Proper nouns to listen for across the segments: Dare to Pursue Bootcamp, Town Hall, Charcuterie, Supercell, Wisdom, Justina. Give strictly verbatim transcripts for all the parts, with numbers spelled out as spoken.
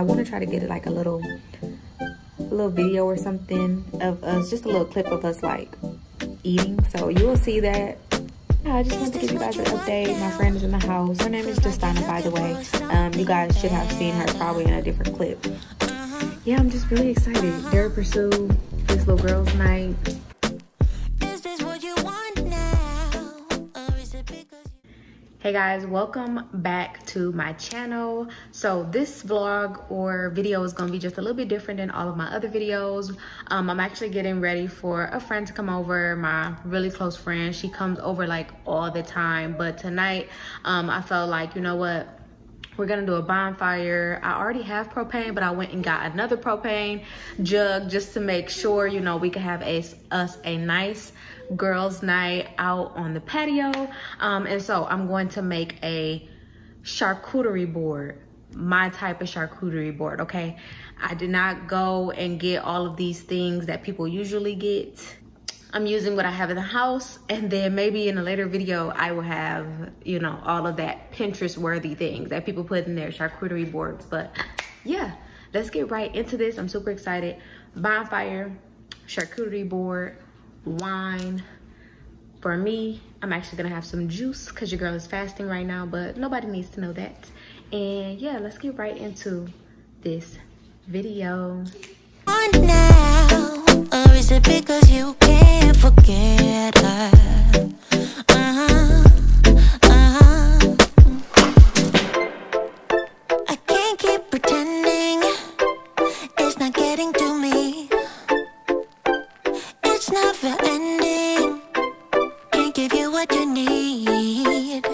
I want to try to get like a little a little video or something of us, just a little clip of us like eating, so you will see that. I just wanted to give you guys an update. My friend is in the house. Her name is Justina, by the way. Um, you guys should have seen her probably in a different clip. Yeah, I'm just really excited. Dare to Pursue, this little girl's night. Hey guys, welcome back to my channel. So this vlog or video is gonna be just a little bit different than all of my other videos. Um, I'm actually getting ready for a friend to come over, my really close friend. She comes over like all the time, but tonight um, I felt like, you know what? We're gonna do a bonfire. I already have propane, but I went and got another propane jug just to make sure, you know, we could have a, us a nice girls' night out on the patio. Um, and so I'm going to make a charcuterie board, my type of charcuterie board, okay? I did not go and get all of these things that people usually get. I'm using what I have in the house, and then maybe in a later video, I will have, you know, all of that Pinterest-worthy things that people put in their charcuterie boards. But yeah, let's get right into this. I'm super excited. Bonfire, charcuterie board, wine. For me, I'm actually gonna have some juice because your girl is fasting right now, but nobody needs to know that. And yeah, let's get right into this video. On now. Or is it because you can't forget her? Uh-huh, uh-huh. I can't keep pretending. It's not getting to me. It's never ending. Can't give you what you need.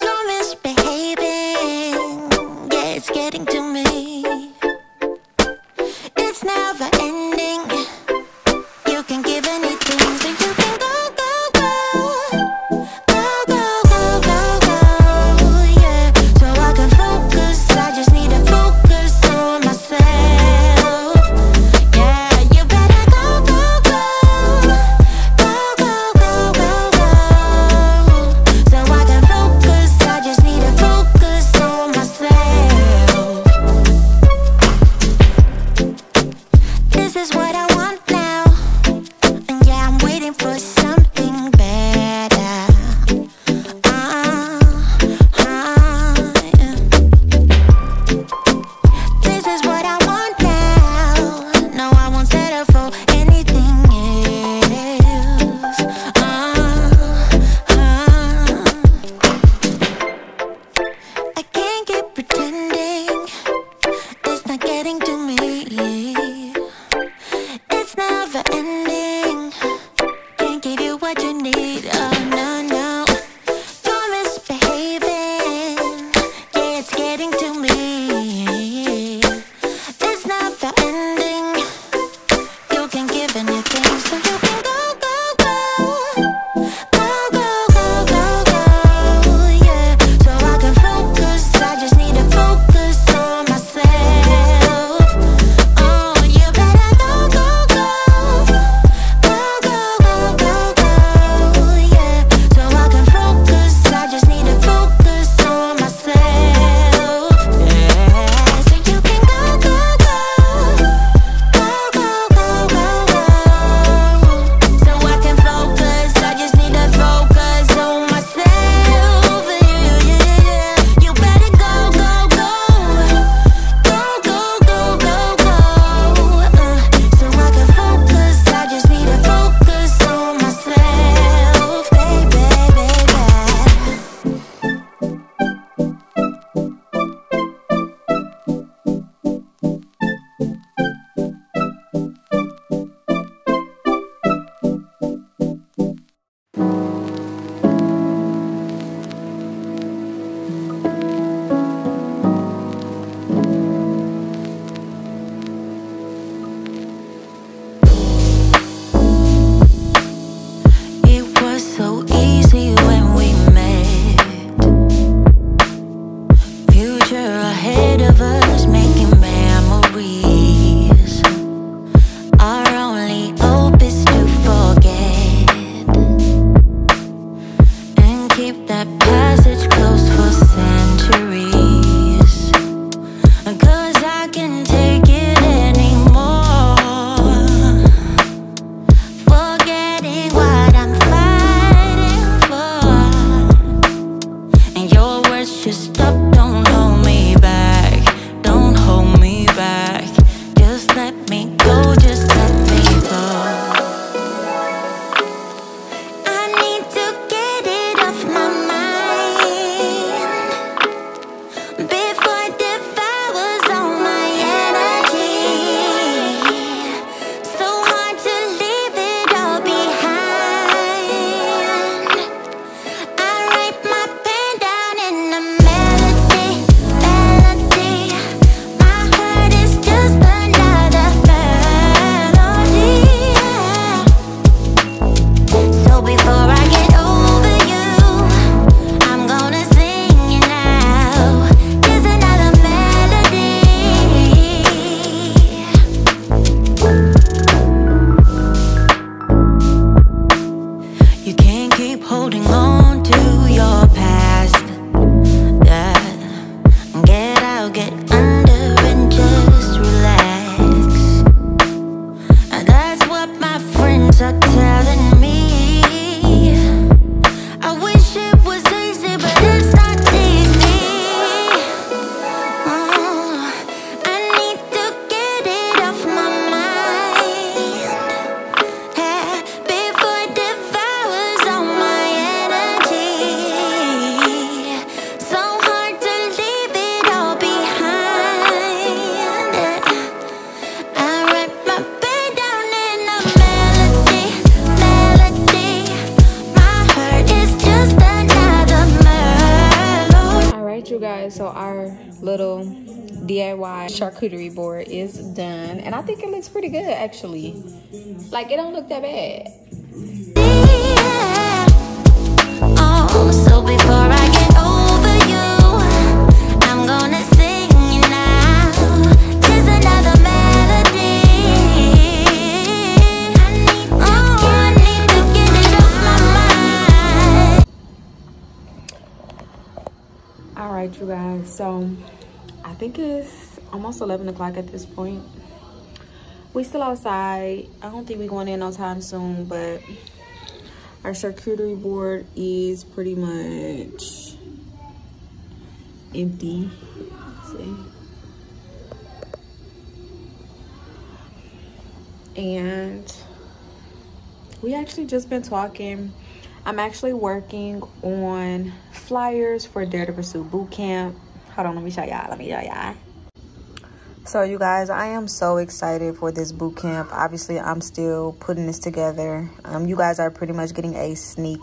You're misbehaving. Yeah, it's getting to me. It's never ending. You can give anything, so you can go, go, go. Go, go, go, go, go, yeah. So I can focus, I just need to focus on myself. Yeah, you better go, go, go. Go, go, go, go, go. So I can focus, I just need to focus on myself. This is what I want now, and yeah, I'm waiting for something better. Uh, uh, yeah. This is what I want now. No, I won't settle for anything else. Uh, uh. I can't keep pretending. It's not getting to me. It's never ending. Can't give you what you need. Oh no no, you're misbehaving. Yeah, it's getting to me. It's never ending. You can give anything, so you can go, go, go. Go, go, go, go, go, yeah. So I can focus, I just need to focus on myself. Oh, you better go, go, go. Go, go, go, go, go, yeah. So I can focus, I just need to focus on myself. Yeah, so you can go, go, go. Go, go, go, go, go. So I can focus, I just need to focus on myself. Yeah, yeah, yeah. You better go, go, go. Go, go, go, go, go. Uh, so I can focus, I just need to focus on myself. Baby, baby. It was so easy when we met. Future ahead of us, making memories. Our only hope is to forget and keep that passage closed for centuries. 'Cause guys, so our little D I Y charcuterie board is done, and I think it looks pretty good actually. Like, it don't look that bad. Yeah. Oh, so before I get over you, I'm gonna sing you now. There's another melody. I need to, oh, I need to get it off my mind. Alright, you guys, so I think it's almost eleven o'clock at this point. We still outside. I don't think we're going in no time soon, but our charcuterie board is pretty much empty. Let's see. And we actually just been talking. I'm actually working on flyers for Dare to Pursue Bootcamp. Hold on, let me show y'all. Let me show y'all. So you guys, I am so excited for this boot camp. Obviously, I'm still putting this together. Um, you guys are pretty much getting a sneak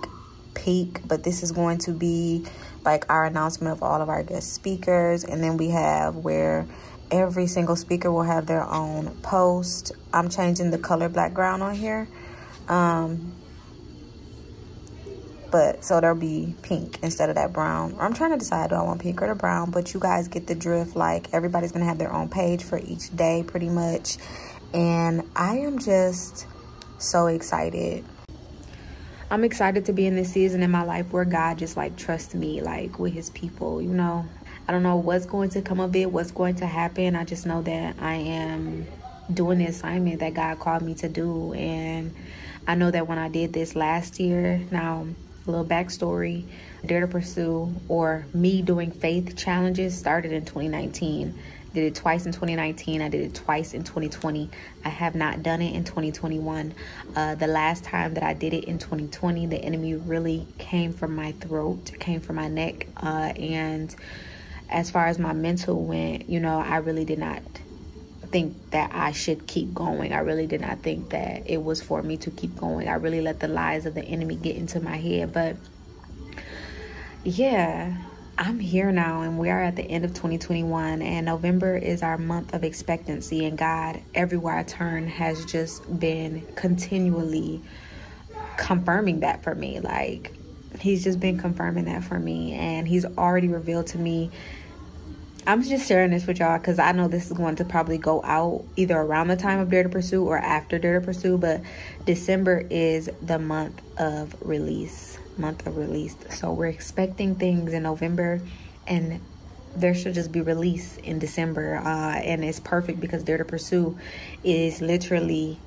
peek, but this is going to be like our announcement of all of our guest speakers. And then we have where every single speaker will have their own post. I'm changing the color background on here. Um, but so there'll be pink instead of that brown. I'm trying to decide, do I want pink or the brown? But you guys get the drift. Like, everybody's gonna have their own page for each day pretty much, and I am just so excited. I'm excited to be in this season in my life where God just like trusts me, like, with his people, you know. I don't know what's going to come of it, what's going to happen. I just know that I am doing the assignment that God called me to do. And I know that when I did this last year, now a little backstory, Dare to Pursue, or me doing faith challenges, started in twenty nineteen. Did it twice in twenty nineteen. I did it twice in twenty twenty. I have not done it in twenty twenty-one. Uh, the last time that I did it in twenty twenty, the enemy really came from my throat, came from my neck. Uh, and as far as my mental went, you know, I really did not think that I should keep going. I really did not think that it was for me to keep going. I really let the lies of the enemy get into my head. But yeah, I'm here now, and we are at the end of twenty twenty-one, and November is our month of expectancy. And God, everywhere I turn, has just been continually confirming that for me. Like, he's just been confirming that for me, and he's already revealed to me. I'm just sharing this with y'all because I know this is going to probably go out either around the time of Dare to Pursue or after Dare to Pursue, but December is the month of release, month of release. So we're expecting things in November, and there should just be release in December. Uh, and it's perfect because Dare to Pursue is literally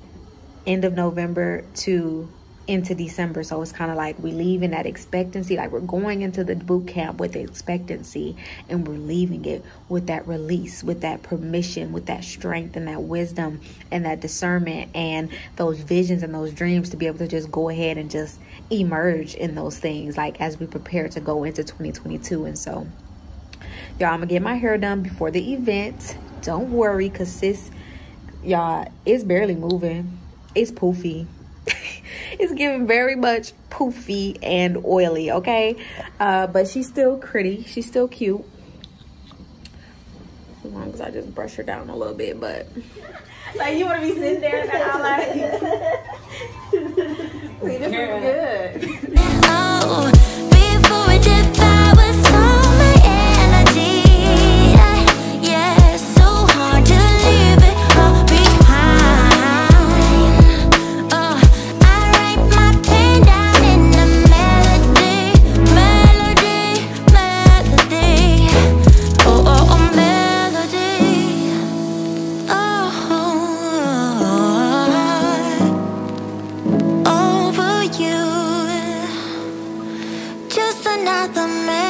end of November to into December. So it's kind of like we leave in that expectancy, like we're going into the boot camp with the expectancy, and we're leaving it with that release, with that permission, with that strength and that wisdom and that discernment and those visions and those dreams to be able to just go ahead and just emerge in those things, like, as we prepare to go into twenty twenty-two. And so y'all, I'm gonna get my hair done before the event. Don't worry, because sis, y'all, it's barely moving. It's poofy. It's giving very much poofy and oily, okay? Uh, but she's still pretty. She's still cute. As long as I just brush her down a little bit, but... Like, you want to be sitting there and I'm like... See, this yeah. is good. Oh, before it devours all my energy, yeah, it's so hard to leave it all behind. The man